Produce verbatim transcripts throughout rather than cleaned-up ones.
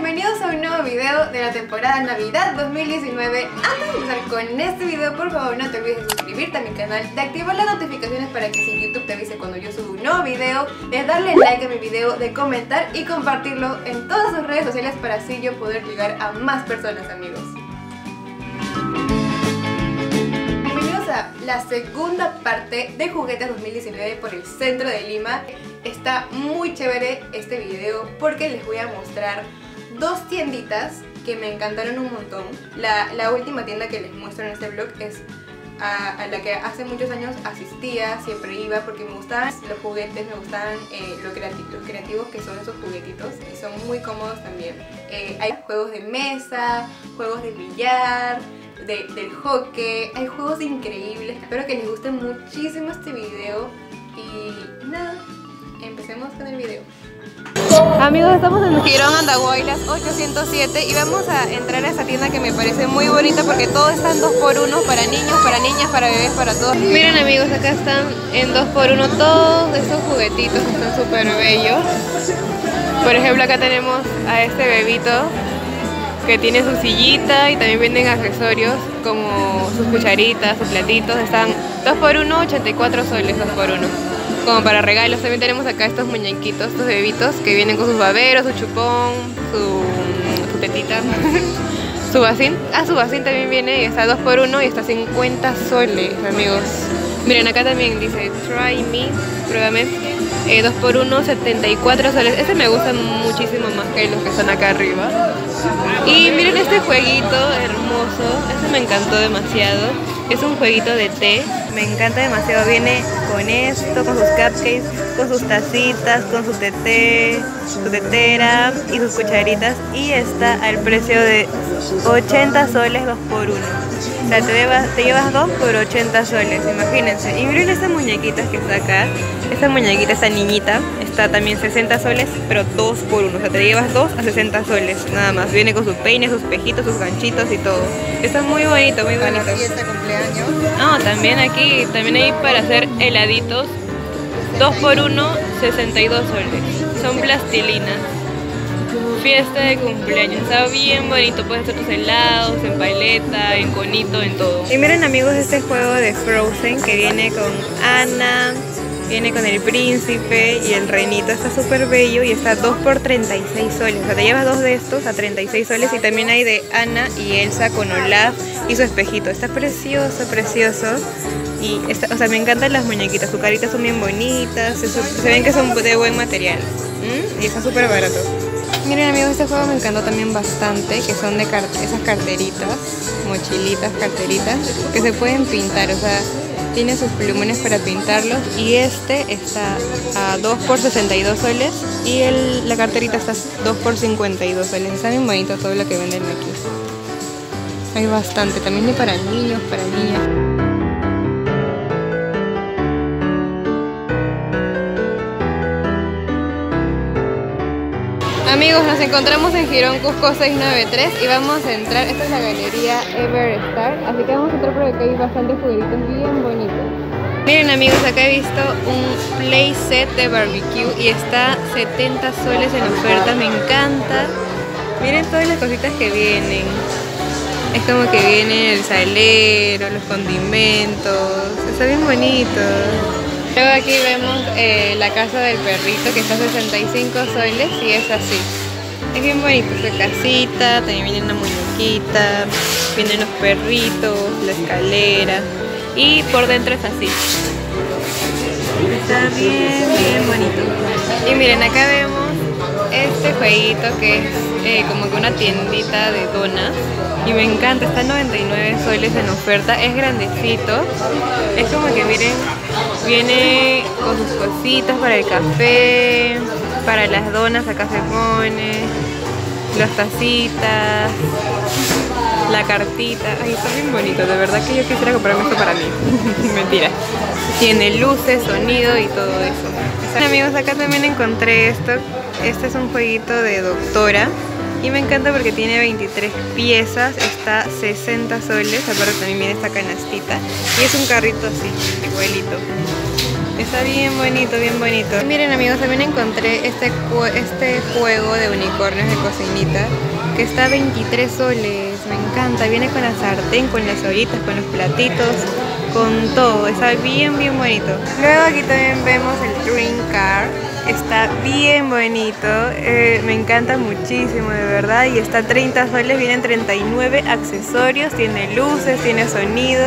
bienvenidos a un nuevo video de la temporada Navidad dos mil diecinueve. Antes de empezar con este video, por favor no te olvides de suscribirte a mi canal, de activar las notificaciones para que si YouTube te avise cuando yo subo un nuevo video, de darle like a mi video, de comentar y compartirlo en todas sus redes sociales para así yo poder llegar a más personas, amigos. Bienvenidos a la segunda parte de Juguetes dos mil diecinueve por el centro de Lima. Está muy chévere este video porque les voy a mostrar dos tienditas que me encantaron un montón. La, la última tienda que les muestro en este vlog es a, a la que hace muchos años asistía, siempre iba porque me gustaban los juguetes, me gustaban eh, los, creativos, los creativos que son esos juguetitos y son muy cómodos también. Eh, hay juegos de mesa, juegos de billar, de, del hockey, hay juegos increíbles. Espero que les guste muchísimo este video y nada. Empecemos con el video. Amigos, estamos en Jirón Andahuaylas ochocientos siete y vamos a entrar a esta tienda que me parece muy bonita porque todo está en dos por uno para niños, para niñas, para bebés, para todos. Miren amigos, acá están en dos por uno todos estos juguetitos que están súper bellos. Por ejemplo, acá tenemos a este bebito que tiene su sillita y también venden accesorios como sus cucharitas, sus platitos. Están dos por uno, ochenta y cuatro soles dos por uno. Como para regalos. También tenemos acá estos muñequitos, estos bebitos que vienen con sus baberos, su chupón, su, su tetita, su vasín. Ah, su vasín también viene y está dos por uno y está cincuenta soles, amigos. Miren, acá también dice Try Me, pruébame, eh, dos por uno, setenta y cuatro soles. Este me gusta muchísimo más que los que están acá arriba. Y miren este jueguito hermoso, este me encantó demasiado. Es un jueguito de té, me encanta demasiado. Viene con esto, con sus cupcakes, con sus tacitas, con su teté, su tetera y sus cucharitas. Y está al precio de ochenta soles dos por uno. O sea, te llevas, te llevas dos por ochenta soles, imagínense. Y miren estas muñequitas que está acá. Esta muñequita, esta niñita, está también sesenta soles, pero dos por uno. O sea, te llevas dos a sesenta soles, nada más. Viene con sus peines, sus pejitos, sus ganchitos y todo. Está muy bonito, muy bonito. No, también aquí, también hay para hacer heladitos, dos por uno, sesenta y dos soles, son plastilinas, fiesta de cumpleaños, está bien bonito, puedes hacer tus helados, en paleta, en conito, en todo. Y miren amigos este juego de Frozen que viene con Anna, viene con el príncipe y el reinito, está súper bello y está dos por treinta y seis soles, o sea, te llevas dos de estos a treinta y seis soles y también hay de Anna y Elsa con Olaf y su espejito, está precioso, precioso y está, o sea, me encantan las muñequitas, sus caritas son bien bonitas, se, se ven que son de buen material, ¿Mm? Y está súper barato. Miren amigos, este juego me encantó también bastante, que son de car esas carteritas, mochilitas, carteritas, que se pueden pintar, o sea, tiene sus volúmenes para pintarlos y este está a dos por sesenta y dos soles y el, la carterita está a dos por cincuenta y dos soles. Está bien bonito todo lo que venden aquí. Hay bastante, también hay para niños, para niñas. Amigos, nos encontramos en Girón Cusco seiscientos noventa y tres y vamos a entrar. Esta es la galería Everstar, así que vamos a entrar por acá, hay bastantes juguetitos bien bonitos. Miren amigos, acá he visto un play set de barbecue y está setenta soles en oferta, me encanta. Miren todas las cositas que vienen. Es como que viene el salero, los condimentos, está bien bonito. Luego aquí vemos eh, la casa del perrito que está a sesenta y cinco soles y es así. Es bien bonito esta casita, también viene una muñequita, vienen los perritos, la escalera y por dentro es así. Está bien, bien bonito. Y miren, acá vemos este jueguito que es eh, como que una tiendita de donas. Y me encanta, está a noventa y nueve soles en oferta, es grandecito. Es como que miren, viene con sus cositas para el café, para las donas acá se pone, las tacitas, la cartita. Ay, está bien bonito, de verdad que yo quisiera comprarme esto para mí. Mentira. Tiene luces, sonido y todo eso. Amigos, acá también encontré esto. Este es un jueguito de doctora. Y me encanta porque tiene veintitrés piezas, está a sesenta soles, aparte también viene esta canastita. Y es un carrito así, igualito. Está bien bonito, bien bonito. Y miren amigos, también encontré este, este juego de unicornios de cocinita que está a veintitrés soles. Me encanta, viene con la sartén, con las ollitas, con los platitos, con todo. Está bien, bien bonito. Luego aquí también vemos el Dream Car. Está bien bonito, eh, me encanta muchísimo de verdad. Y está a treinta soles, vienen treinta y nueve accesorios, tiene luces, tiene sonido.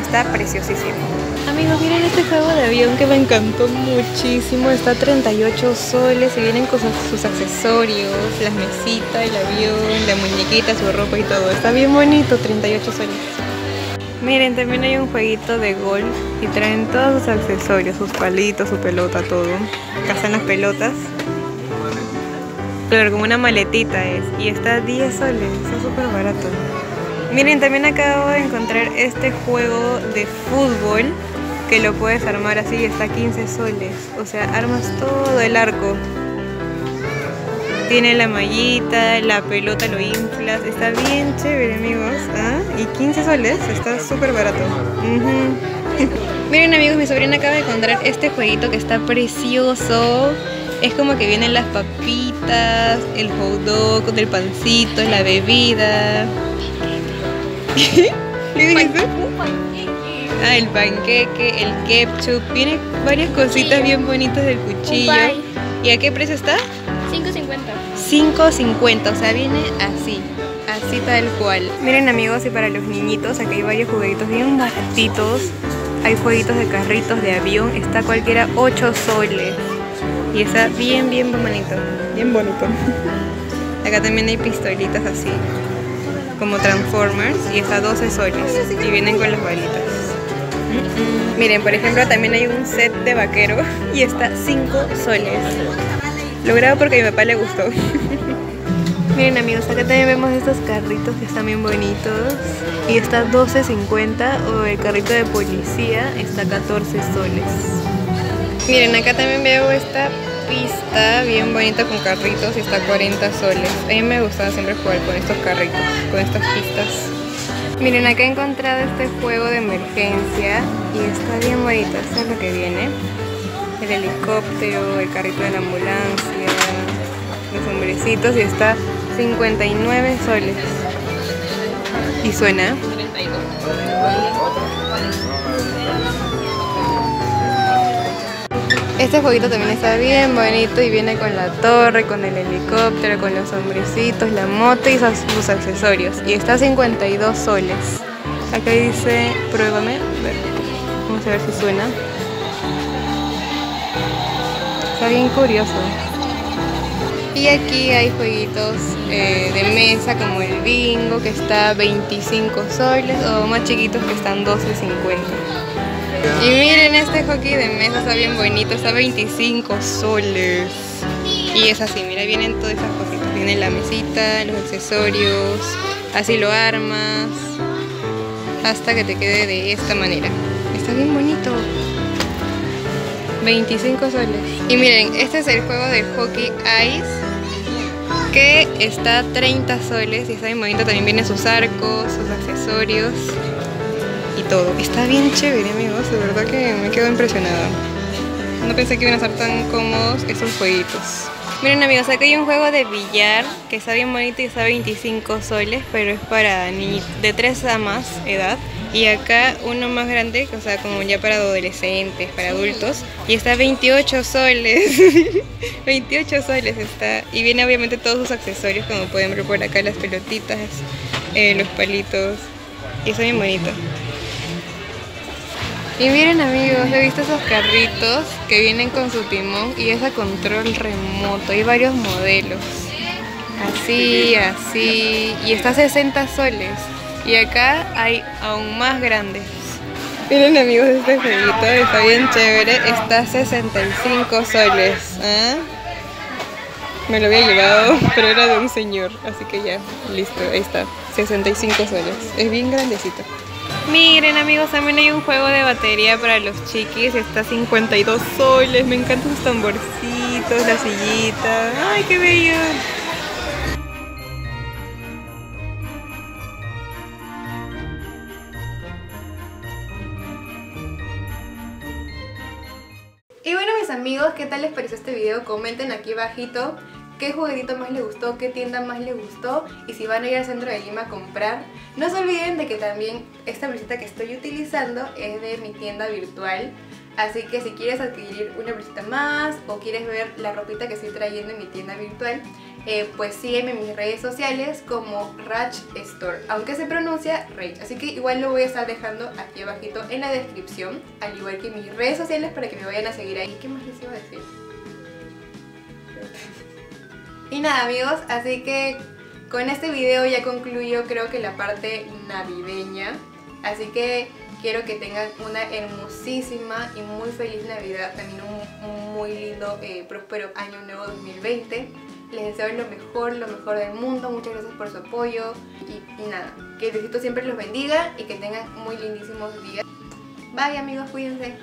Está preciosísimo. Amigos, miren este juego de avión que me encantó muchísimo. Está a treinta y ocho soles y vienen con sus accesorios, las mesitas, el avión, la muñequita, su ropa y todo. Está bien bonito, treinta y ocho soles. Miren, también hay un jueguito de golf y traen todos sus accesorios, sus palitos, su pelota, todo. Cazan las pelotas. Claro, como una maletita es. Y está a diez soles, está súper barato. Miren, también acabo de encontrar este juego de fútbol que lo puedes armar así y está a quince soles. O sea, armas todo el arco. Tiene la mallita, la pelota, lo inflas. Está bien chévere, amigos. ¿Ah? Y quince soles, está súper barato. Uh-huh. Miren, amigos, mi sobrina acaba de encontrar este jueguito que está precioso. Es como que vienen las papitas, el hot dog, el pancito, la bebida. ¿Qué? ¿Qué dijiste? Un panqueque. Ah, el panqueque, el ketchup. Viene varias cositas bien bonitas del cuchillo. ¿Y a qué precio está? cinco cincuenta. cinco cincuenta, o sea, viene así. Así tal cual. Miren amigos, y para los niñitos, aquí hay varios juguetitos bien baratitos. Hay jueguitos de carritos, de avión. Está cualquiera ocho soles. Y está bien, bien bonito. Bien bonito. Acá también hay pistolitas así, como Transformers, y está a doce soles y vienen con las balitas. Mm-mm. Miren, por ejemplo, también hay un set de vaquero y está cinco soles. Lo grabo porque a mi papá le gustó. Miren amigos, acá también vemos estos carritos que están bien bonitos y está doce cincuenta, o el carrito de policía está a catorce soles. Miren, acá también veo esta pista bien bonita con carritos y está a cuarenta soles. A mí me gustaba siempre jugar con estos carritos, con estas pistas. Miren, acá he encontrado este juego de emergencia y está bien bonito. Esto es lo que viene: el helicóptero, el carrito de la ambulancia, los hombrecitos, y está a cincuenta y nueve soles. Y suena este jueguito. También está bien bonito y viene con la torre, con el helicóptero, con los hombrecitos, la moto y sus accesorios. Y está a cincuenta y dos soles. Acá dice, pruébame. Vamos a ver si suena. Está bien curioso. Y aquí hay jueguitos eh, de mesa como el bingo, que está a veinticinco soles, o más chiquitos que están doce cincuenta. Y miren, este hockey de mesa está bien bonito, está a veinticinco soles. Y es así, mira, vienen todas esas cositas. Viene la mesita, los accesorios, así lo armas, hasta que te quede de esta manera. Está bien bonito. veinticinco soles. Y miren, este es el juego del hockey ice, que está a treinta soles y está bien bonito. También vienen sus arcos, sus accesorios y todo. Está bien chévere amigos, de verdad que me quedo impresionada. No pensé que iban a estar tan cómodos esos jueguitos. Miren amigos, acá hay un juego de billar que está bien bonito y está a veinticinco soles, pero es para niños de tres a más edad. Y acá uno más grande, o sea, como ya para adolescentes, para adultos, y está a veintiocho soles. veintiocho soles está. Y viene obviamente todos sus accesorios, como pueden ver por acá, las pelotitas, eh, los palitos. Y está bien bonito. Y miren amigos, he visto esos carritos que vienen con su timón y es a control remoto. Hay varios modelos. Así, así. Y está a sesenta soles. Y acá hay aún más grandes. Miren amigos, este jueguito está bien chévere. Está a sesenta y cinco soles. ¿Ah? Me lo había llevado, pero era de un señor. Así que ya, listo, ahí está. sesenta y cinco soles. Es bien grandecito. Miren amigos, también hay un juego de batería para los chiquis, está a cincuenta y dos soles, me encantan sus tamborcitos, la sillita, ¡ay qué bello! amigos, ¿qué tal les pareció este video? Comenten aquí abajito qué juguetito más les gustó, qué tienda más les gustó y si van a ir al centro de Lima a comprar. No se olviden de que también esta blusita que estoy utilizando es de mi tienda virtual. Así que si quieres adquirir una blusita más o quieres ver la ropita que estoy trayendo en mi tienda virtual, eh, pues sígueme en mis redes sociales como Rach Store, aunque se pronuncia Rach. Así que igual lo voy a estar dejando aquí abajito en la descripción, al igual que mis redes sociales para que me vayan a seguir ahí. ¿Qué más les iba a decir? Y nada amigos, así que con este video ya concluyo creo que la parte navideña. Así que quiero que tengan una hermosísima y muy feliz Navidad, también un, un muy lindo, eh, próspero año nuevo dos mil veinte. Les deseo lo mejor, lo mejor del mundo, muchas gracias por su apoyo y, y nada, que Diosito siempre los bendiga y que tengan muy lindísimos días. Bye amigos, cuídense.